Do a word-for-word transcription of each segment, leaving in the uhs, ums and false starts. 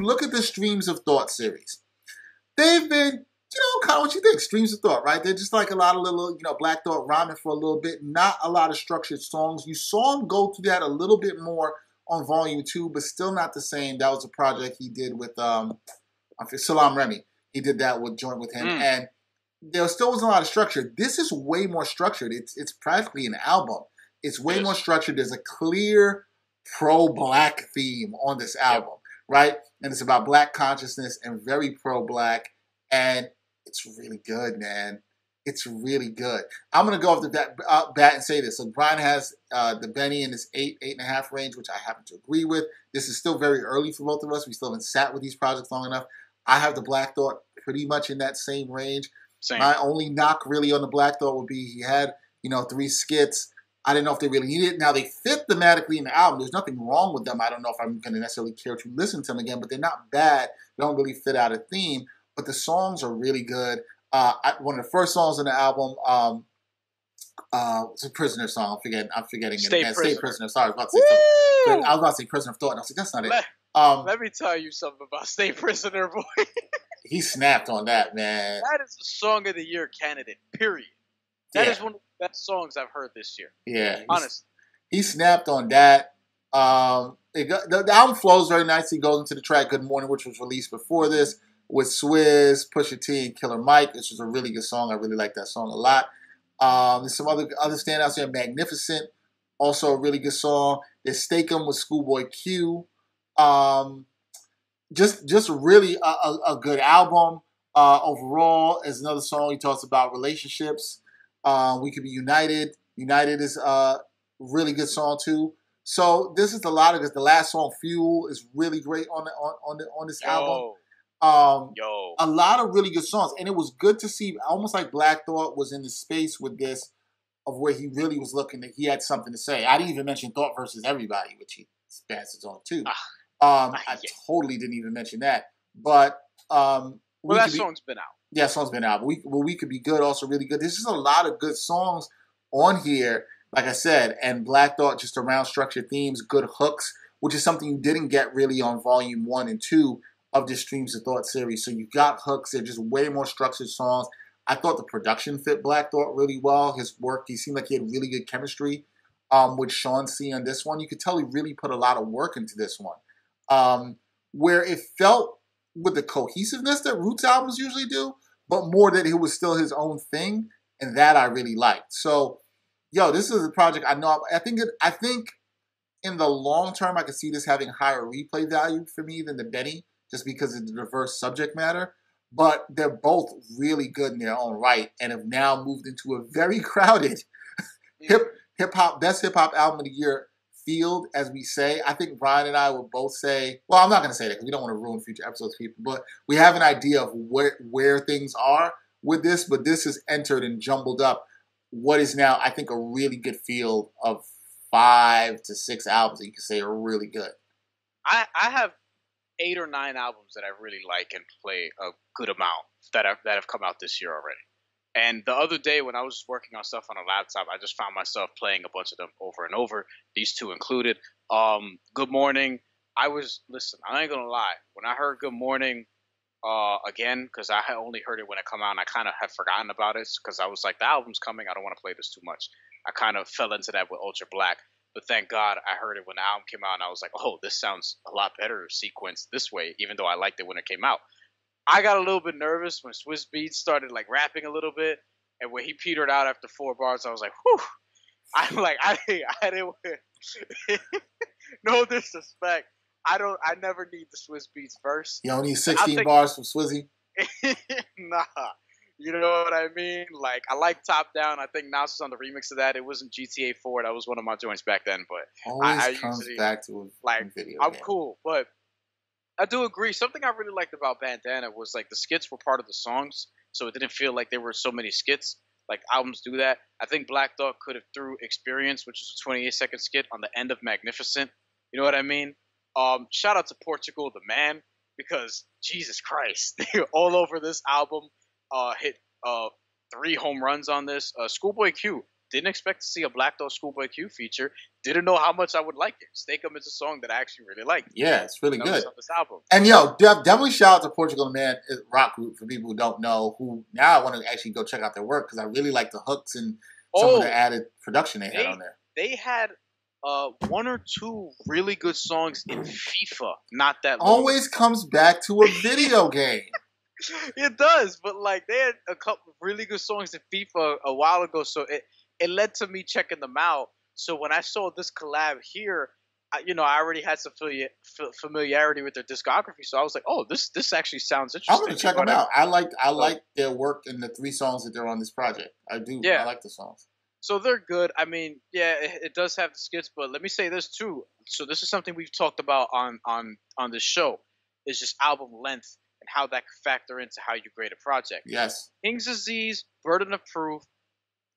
you look at the Streams of Thought series, they've been, you know, kind of what you think, Streams of Thought, right? They're just like a lot of little, you know, Black Thought rhyming for a little bit, not a lot of structured songs. You saw him go through that a little bit more on Volume two, but still not the same. That was a project he did with um, Salaam Remy. He did that with joint with him, mm. and there still wasn't a lot of structure. This is way more structured. It's it's practically an album. It's way more structured. There's a clear pro-black theme on this album, right? And it's about black consciousness and very pro-black, and it's really good, man. It's really good. I'm gonna go off the bat, uh, bat and say this. So Brian has uh, the Benny in this eight, eight and a half range, which I happen to agree with. This is still very early for both of us. We still haven't sat with these projects long enough. I have the Black Thought pretty much in that same range. Same. My only knock really on the Black Thought would be he had, you know, three skits. I didn't know if they really needed it. Now, they fit thematically in the album. There's nothing wrong with them. I don't know if I'm going to necessarily care to listen to them again, but they're not bad. They don't really fit out a theme, but the songs are really good. Uh, I, one of the first songs on the album, um, uh, it's a Prisoner song. I'm forgetting. I'm forgetting State it. Prisoner. State Prisoner. Sorry, I was about to say something. I was about to say Prisoner of Thought, and I was like, that's not it. Let, um, let me tell you something about State Prisoner, boy. He snapped on that, man. That is a Song of the Year candidate, period. That yeah. is one of the best songs I've heard this year. Yeah. Honestly. He snapped on that. Um, it got, the, the album flows very nicely. It goes into the track Good Morning, which was released before this, with Swizz, Pusha T, and Killer Mike. This was a really good song. I really like that song a lot. Um, there's some other, other standouts there. Magnificent, also a really good song. There's Steak-Umm with Schoolboy Q. Um... Just just really a, a, a good album uh, overall. Is another song he talks about relationships. Uh, We Could Be United. United is a really good song too. So this is a lot of this. The last song, Fuel, is really great on the, on on, the, on this Yo. album. Um, Yo. A lot of really good songs. And it was good to see, almost like Black Thought was in the space with this, of where he really was looking, that he had something to say. I didn't even mention Thought versus Everybody, which he passes on too. Ah. Um, I totally didn't even mention that, but um, well, we that be, song's been out. Yeah, song's been out. But we, well, We Could Be Good, also really good. There's just a lot of good songs on here, like I said, and Black Thought just around structured themes, good hooks, which is something you didn't get really on Volume One and Two of the Streams of Thought series. So you got hooks; they're just way more structured songs. I thought the production fit Black Thought really well. His work, he seemed like he had really good chemistry um, with Sean C. on this one. You could tell he really put a lot of work into this one. Um, where it felt with the cohesiveness that Roots albums usually do, but more that it was still his own thing, and that I really liked. So, yo, this is a project I know. I think it, I think in the long term, I could see this having higher replay value for me than the Benny, just because of the diverse subject matter. But they're both really good in their own right, and have now moved into a very crowded hip hip hop best hip hop album of the year field, as we say. I think Brian and I will both say, well, I'm not going to say that because we don't want to ruin future episodes, people, but we have an idea of where, where things are with this, but this has entered and jumbled up what is now, I think, a really good field of five to six albums that you can say are really good. I, I have eight or nine albums that I really like and play a good amount that have, that have come out this year already. And the other day when I was working on stuff on a laptop, I just found myself playing a bunch of them over and over, these two included. Um, Good Morning. I was, listen, I ain't going to lie. When I heard Good Morning uh, again, because I had only heard it when it came out, and I kind of had forgotten about it because I was like, the album's coming. I don't want to play this too much. I kind of fell into that with Ultra Black. But thank God I heard it when the album came out, and I was like, oh, this sounds a lot better sequenced this way, even though I liked it when it came out. I got a little bit nervous when Swizz Beatz started like rapping a little bit, and when he petered out after four bars, I was like, "Whew!" I'm like, I, I didn't. No disrespect, I don't. I never need the Swizz Beatz verse. You don't need sixteen think, bars from Swizzy. Nah, you know what I mean. Like, I like Top Down. I think Nas was on the remix of that. It wasn't G T A four. That was one of my joints back then. But always I, I comes usually, back to like video, I'm man. cool, but. I do agree. Something I really liked about Bandana was like the skits were part of the songs, so it didn't feel like there were so many skits. Like albums do that. I think Black Dog could have threw Experience, which is a twenty-eight second skit, on the end of Magnificent. You know what I mean? Um, shout out to Portugal the Man, because Jesus Christ, they were all over this album. Uh, hit uh, three home runs on this. Uh, Schoolboy Q Didn't expect to see a Black Thought Schoolboy Q feature. Didn't know how much I would like it. Steak-Umm is a song that I actually really like. Yeah, it's really good. This album. And yo, definitely shout out to Portugal the Man, rock group, for people who don't know, who now I want to actually go check out their work because I really like the hooks and some oh, of the added production they, they had on there. They had uh, one or two really good songs in FIFA not that long. Always comes back to a video game. It does, but like they had a couple of really good songs in FIFA a while ago, so it, it led to me checking them out. So when I saw this collab here, I, you know, I already had some familiarity with their discography, so I was like, oh, this this actually sounds interesting. I'm going to check them out. I like I like their work and the three songs that they're on this project. I do. Yeah. I like the songs. So they're good. I mean, yeah, it, it does have the skits, but let me say this too. So this is something we've talked about on, on, on this show, is just album length and how that could factor into how you grade a project. Yes. King's Disease, Burden of Proof,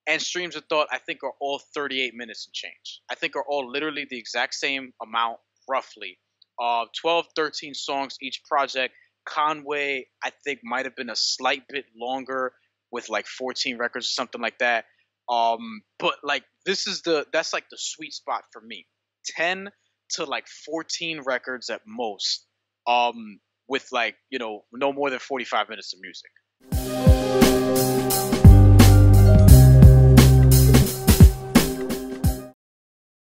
and Streams of Thought, I think, are all thirty-eight minutes and change. I think are all literally the exact same amount, roughly. Uh, twelve, thirteen songs each project. Conway, I think, might have been a slight bit longer with, like, fourteen records or something like that. Um, but, like, this is the – that's, like, the sweet spot for me. ten to, like, fourteen records at most. Um, with, like, you know, no more than forty-five minutes of music.